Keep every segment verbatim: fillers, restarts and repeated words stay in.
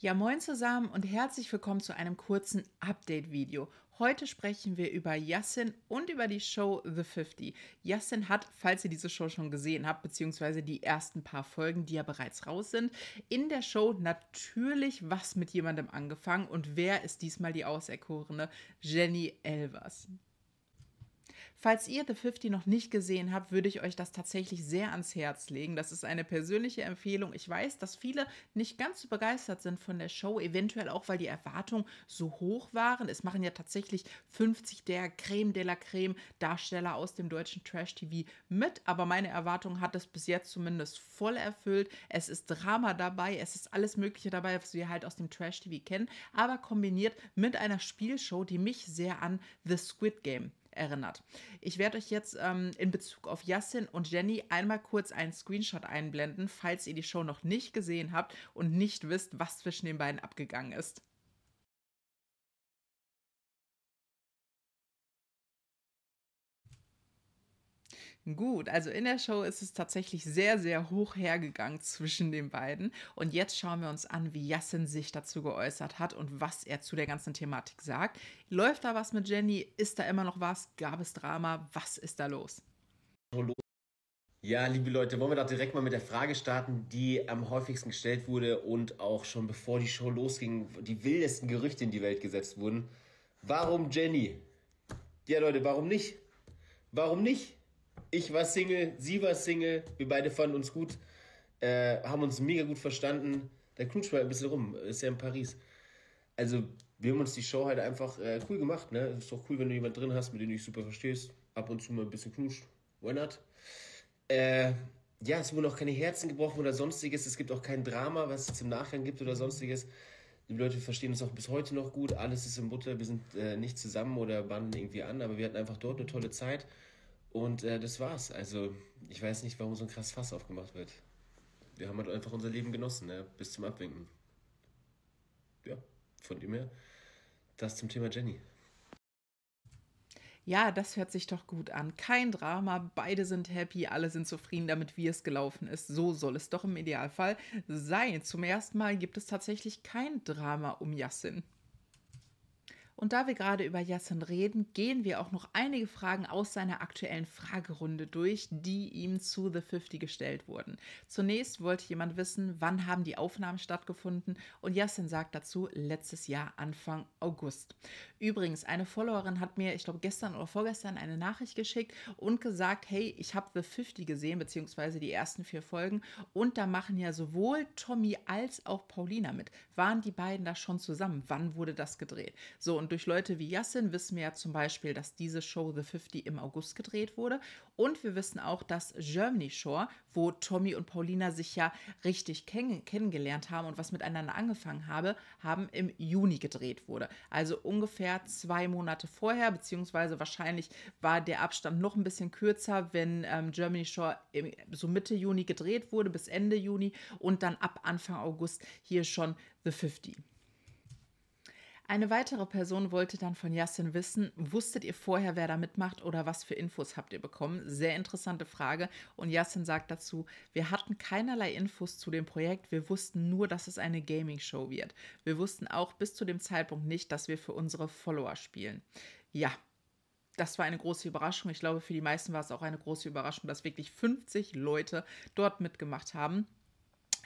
Ja, moin zusammen und herzlich willkommen zu einem kurzen Update-Video. Heute sprechen wir über Yasin und über die Show The fifty. Yasin hat, falls ihr diese Show schon gesehen habt, beziehungsweise die ersten paar Folgen, die ja bereits raus sind, in der Show natürlich was mit jemandem angefangen. Und wer ist diesmal die Auserkorene? Jenny Elvers. Falls ihr The fifty noch nicht gesehen habt, würde ich euch das tatsächlich sehr ans Herz legen. Das ist eine persönliche Empfehlung. Ich weiß, dass viele nicht ganz so begeistert sind von der Show, eventuell auch, weil die Erwartungen so hoch waren. Es machen ja tatsächlich fünfzig der Creme de la Creme Darsteller aus dem deutschen Trash-T V mit, aber meine Erwartungen hat es bis jetzt zumindest voll erfüllt. Es ist Drama dabei, es ist alles Mögliche dabei, was wir halt aus dem Trash-T V kennen, aber kombiniert mit einer Spielshow, die mich sehr an The Squid Game erinnert. Ich werde euch jetzt ähm, in Bezug auf Yasin und Jenny einmal kurz einen Screenshot einblenden, falls ihr die Show noch nicht gesehen habt und nicht wisst, was zwischen den beiden abgegangen ist. Gut, also in der Show ist es tatsächlich sehr, sehr hoch hergegangen zwischen den beiden. Und jetzt schauen wir uns an, wie Yasin sich dazu geäußert hat und was er zu der ganzen Thematik sagt. Läuft da was mit Jenny? Ist da immer noch was? Gab es Drama? Was ist da los? Ja, liebe Leute, wollen wir doch direkt mal mit der Frage starten, die am häufigsten gestellt wurde und auch schon bevor die Show losging, die wildesten Gerüchte in die Welt gesetzt wurden. Warum Jenny? Ja, Leute, warum nicht? Warum nicht? Ich war Single, sie war Single, wir beide fanden uns gut, äh, haben uns mega gut verstanden. Da knutscht mal ein bisschen rum, ist ja in Paris. Also wir haben uns die Show halt einfach äh, cool gemacht, ne? Ist doch cool, wenn du jemanden drin hast, mit dem du dich super verstehst, ab und zu mal ein bisschen knutscht, why not? Äh, ja, es wurden auch keine Herzen gebrochen oder sonstiges, es gibt auch kein Drama, was es im Nachgang gibt oder sonstiges. Die Leute verstehen uns auch bis heute noch gut, alles ist in Butter, wir sind äh, nicht zusammen oder banden irgendwie an, aber wir hatten einfach dort eine tolle Zeit. Und äh, das war's. Also, ich weiß nicht, warum so ein krass Fass aufgemacht wird. Wir haben halt einfach unser Leben genossen, ne? Bis zum Abwinken. Ja, von dem her. Das zum Thema Jenny. Ja, das hört sich doch gut an. Kein Drama, beide sind happy, alle sind zufrieden damit, wie es gelaufen ist. So soll es doch im Idealfall sein. Zum ersten Mal gibt es tatsächlich kein Drama um Yasin. Und da wir gerade über Yasin reden, gehen wir auch noch einige Fragen aus seiner aktuellen Fragerunde durch, die ihm zu The fifty gestellt wurden. Zunächst wollte jemand wissen, wann haben die Aufnahmen stattgefunden, und Yasin sagt dazu, letztes Jahr Anfang August. Übrigens, eine Followerin hat mir, ich glaube gestern oder vorgestern, eine Nachricht geschickt und gesagt, hey, ich habe The fifty gesehen, beziehungsweise die ersten vier Folgen, und da machen ja sowohl Tommy als auch Paulina mit. Waren die beiden da schon zusammen? Wann wurde das gedreht? So, und durch Leute wie Yasin wissen wir ja zum Beispiel, dass diese Show The fifty im August gedreht wurde. Und wir wissen auch, dass Germany Shore, wo Tommy und Paulina sich ja richtig kenn kennengelernt haben und was miteinander angefangen habe, haben im Juni gedreht wurde. Also ungefähr zwei Monate vorher, beziehungsweise wahrscheinlich war der Abstand noch ein bisschen kürzer, wenn ähm, Germany Shore im, so Mitte Juni gedreht wurde, bis Ende Juni und dann ab Anfang August hier schon The fifty. Eine weitere Person wollte dann von Yasin wissen, wusstet ihr vorher, wer da mitmacht oder was für Infos habt ihr bekommen? Sehr interessante Frage, und Yasin sagt dazu, wir hatten keinerlei Infos zu dem Projekt, wir wussten nur, dass es eine Gaming-Show wird. Wir wussten auch bis zu dem Zeitpunkt nicht, dass wir für unsere Follower spielen. Ja. Das war eine große Überraschung. Ich glaube, für die meisten war es auch eine große Überraschung, dass wirklich fünfzig Leute dort mitgemacht haben.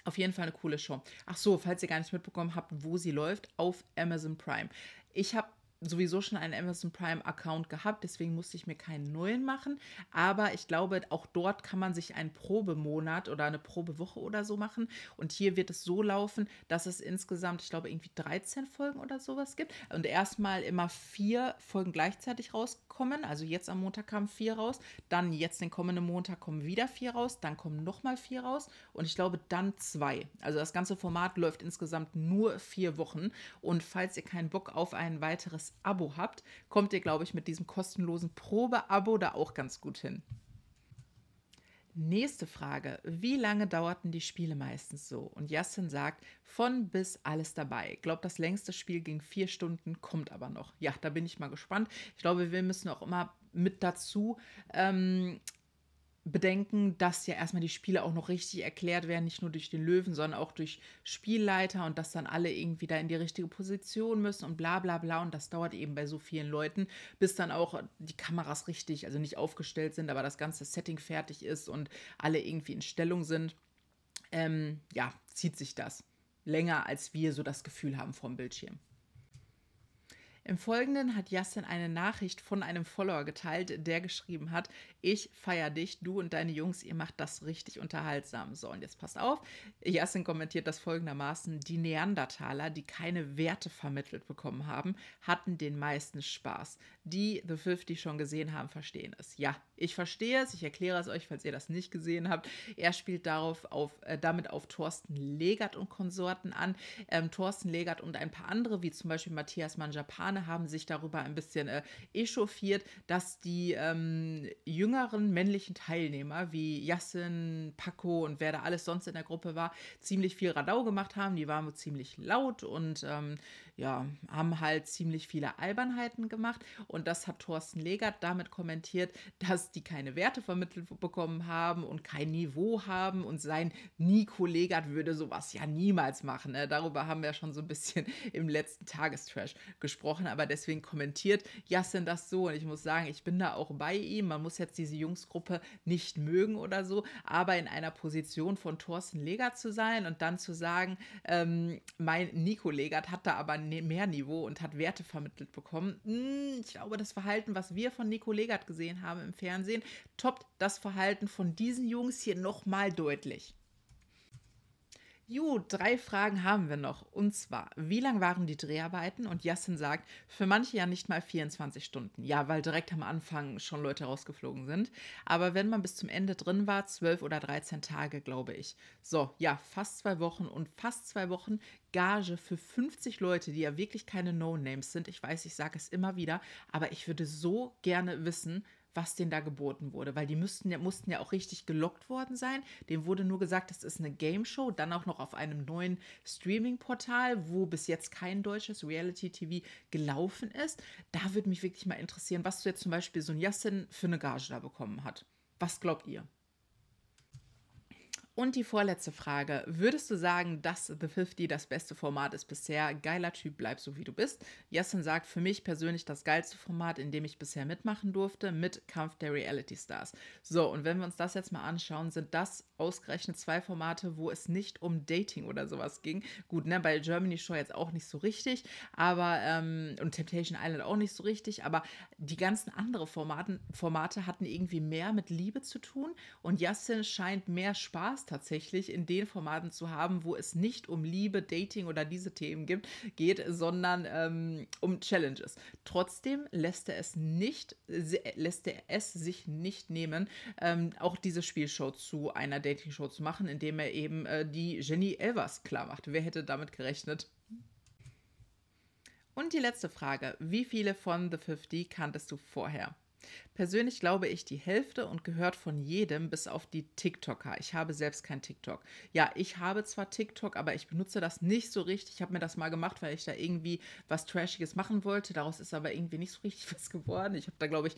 Auf jeden Fall eine coole Show. Ach so, falls ihr gar nicht mitbekommen habt, wo sie läuft, auf Amazon Prime. Ich habe sowieso schon einen Amazon Prime-Account gehabt, deswegen musste ich mir keinen neuen machen. Aber ich glaube, auch dort kann man sich einen Probemonat oder eine Probewoche oder so machen. Und hier wird es so laufen, dass es insgesamt, ich glaube, irgendwie dreizehn Folgen oder sowas gibt. Und erstmal immer vier Folgen gleichzeitig rauskommen. Also jetzt am Montag kamen vier raus. Dann jetzt den kommenden Montag kommen wieder vier raus. Dann kommen nochmal vier raus. Und ich glaube, dann zwei. Also das ganze Format läuft insgesamt nur vier Wochen. Und falls ihr keinen Bock auf ein weiteres Abo habt, kommt ihr, glaube ich, mit diesem kostenlosen Probe-Abo da auch ganz gut hin. Nächste Frage. Wie lange dauerten die Spiele meistens so? Und Yasin sagt, von bis alles dabei. Ich glaube, das längste Spiel ging vier Stunden, kommt aber noch. Ja, da bin ich mal gespannt. Ich glaube, wir müssen auch immer mit dazu ähm, bedenken, dass ja erstmal die Spiele auch noch richtig erklärt werden, nicht nur durch den Löwen, sondern auch durch Spielleiter und dass dann alle irgendwie da in die richtige Position müssen und bla bla bla, und das dauert eben bei so vielen Leuten, bis dann auch die Kameras richtig, also nicht aufgestellt sind, aber das ganze Setting fertig ist und alle irgendwie in Stellung sind. Ähm, ja, zieht sich das länger, als wir so das Gefühl haben vom Bildschirm. Im Folgenden hat Yasin eine Nachricht von einem Follower geteilt, der geschrieben hat: Ich feier dich, du und deine Jungs, ihr macht das richtig unterhaltsam. So, und jetzt passt auf, Yasin kommentiert das folgendermaßen: Die Neandertaler, die keine Werte vermittelt bekommen haben, hatten den meisten Spaß. Die The fünfzig schon gesehen haben, verstehen es. Ja, ich verstehe es, ich erkläre es euch, falls ihr das nicht gesehen habt. Er spielt darauf auf, äh, damit auf Thorsten Legert und Konsorten an. Ähm, Thorsten Legert und ein paar andere, wie zum Beispiel Matthias Manjapan, haben sich darüber ein bisschen äh, echauffiert, dass die ähm, jüngeren männlichen Teilnehmer wie Yasin, Paco und wer da alles sonst in der Gruppe war, ziemlich viel Radau gemacht haben. Die waren ziemlich laut und ähm, ja, haben halt ziemlich viele Albernheiten gemacht, und das hat Thorsten Legert damit kommentiert, dass die keine Werte vermittelt bekommen haben und kein Niveau haben, und sein Nico Legert würde sowas ja niemals machen. Ne? Darüber haben wir schon so ein bisschen im letzten Tagestrash gesprochen, aber deswegen kommentiert Yasin das so, und ich muss sagen, ich bin da auch bei ihm. Man muss jetzt diese Jungsgruppe nicht mögen oder so, aber in einer Position von Thorsten Legert zu sein und dann zu sagen, ähm, mein Nico Legert hat da aber mehr Niveau und hat Werte vermittelt bekommen. Ich glaube, das Verhalten, was wir von Nico Legert gesehen haben im Fernsehen, toppt das Verhalten von diesen Jungs hier nochmal deutlich. Jo, drei Fragen haben wir noch, und zwar: Wie lang waren die Dreharbeiten? Und Yasin sagt, für manche ja nicht mal vierundzwanzig Stunden. Ja, weil direkt am Anfang schon Leute rausgeflogen sind. Aber wenn man bis zum Ende drin war, zwölf oder dreizehn Tage, glaube ich. So, ja, fast zwei Wochen und fast zwei Wochen Gage für fünfzig Leute, die ja wirklich keine No-Names sind. Ich weiß, ich sage es immer wieder, aber ich würde so gerne wissen, was denen da geboten wurde, weil die müssten ja, mussten ja auch richtig gelockt worden sein. Dem wurde nur gesagt, das ist eine Game-Show, dann auch noch auf einem neuen Streaming-Portal, wo bis jetzt kein deutsches Reality-T V gelaufen ist. Da würde mich wirklich mal interessieren, was du jetzt zum Beispiel so ein Yasin für eine Gage da bekommen hat. Was glaubt ihr? Und die vorletzte Frage: Würdest du sagen, dass The fünfzig das beste Format ist bisher? Geiler Typ, bleib so wie du bist. Yasin sagt, für mich persönlich das geilste Format, in dem ich bisher mitmachen durfte, mit Kampf der Reality Stars. So, und wenn wir uns das jetzt mal anschauen, sind das ausgerechnet zwei Formate, wo es nicht um Dating oder sowas ging. Gut, ne, bei Germany Shore jetzt auch nicht so richtig, aber, ähm, und Temptation Island auch nicht so richtig, aber die ganzen anderen Formaten, Formate hatten irgendwie mehr mit Liebe zu tun, und Yasin scheint mehr Spaß tatsächlich in den Formaten zu haben, wo es nicht um Liebe, Dating oder diese Themen gibt, geht, sondern ähm, um Challenges. Trotzdem lässt er es nicht, lässt er es sich nicht nehmen, ähm, auch diese Spielshow zu einer Dating-Show zu machen, indem er eben äh, die Jenny Elvers klar macht. Wer hätte damit gerechnet? Und die letzte Frage: Wie viele von The fünfzig kanntest du vorher? Persönlich glaube ich die Hälfte und gehört von jedem, bis auf die TikToker. Ich habe selbst kein TikTok. Ja, ich habe zwar TikTok, aber ich benutze das nicht so richtig. Ich habe mir das mal gemacht, weil ich da irgendwie was Trashiges machen wollte. Daraus ist aber irgendwie nicht so richtig was geworden. Ich habe da, glaube ich,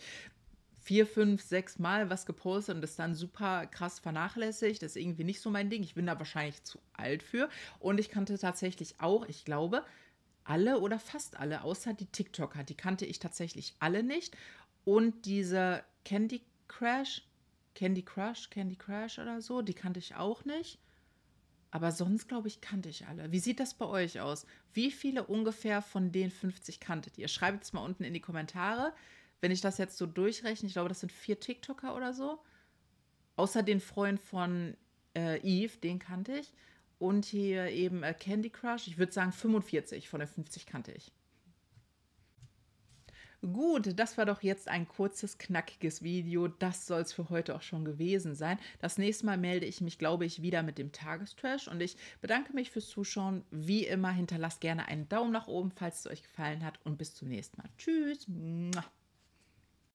vier, fünf, sechs Mal was gepostet und es dann super krass vernachlässigt. Das ist irgendwie nicht so mein Ding. Ich bin da wahrscheinlich zu alt für. Und ich kannte tatsächlich auch, ich glaube, alle oder fast alle, außer die TikToker. Die kannte ich tatsächlich alle nicht. Und diese Candy Crush, Candy Crush, Candy Crush oder so, die kannte ich auch nicht. Aber sonst, glaube ich, kannte ich alle. Wie sieht das bei euch aus? Wie viele ungefähr von den fünfzig kanntet ihr? Schreibt es mal unten in die Kommentare. Wenn ich das jetzt so durchrechne, ich glaube, das sind vier TikToker oder so. Außer den Freund von äh, Eve, den kannte ich. Und hier eben äh, Candy Crush. Ich würde sagen, fünfundvierzig von den fünfzig kannte ich. Gut, das war doch jetzt ein kurzes, knackiges Video. Das soll es für heute auch schon gewesen sein. Das nächste Mal melde ich mich, glaube ich, wieder mit dem Tagestrash, und ich bedanke mich fürs Zuschauen. Wie immer, hinterlasst gerne einen Daumen nach oben, falls es euch gefallen hat, und bis zum nächsten Mal. Tschüss!